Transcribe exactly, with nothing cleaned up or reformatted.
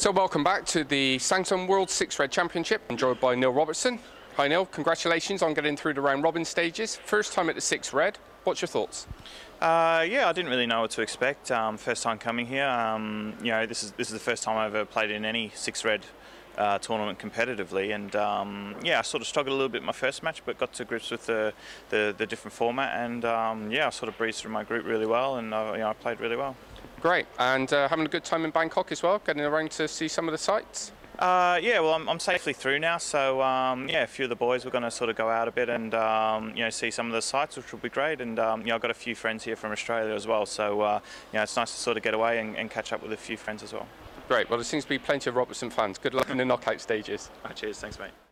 So welcome back to the Santon World six Red Championship. I'm joined by Neil Robertson. Hi Neil, congratulations on getting through the round robin stages. First time at the six Red. What's your thoughts? Uh, yeah, I didn't really know what to expect. Um, first time coming here. Um, you know, this is this is the first time I've ever played in any six Red uh, tournament competitively, and um, yeah, I sort of struggled a little bit in my first match, but got to grips with the the, the different format, and um, yeah, I sort of breezed through my group really well, and uh, you know, I played really well. Great, and uh, having a good time in Bangkok as well. Getting around to see some of the sights. Uh, yeah, well, I'm, I'm safely through now, so um, yeah, a few of the boys were going to sort of go out a bit and um, you know, see some of the sights, which will be great. And um, you know, I've got a few friends here from Australia as well, so uh, you know, it's nice to sort of get away and, and catch up with a few friends as well. Great. Well, there seems to be plenty of Robertson fans. Good luck in the knockout stages. Oh, cheers, thanks, mate.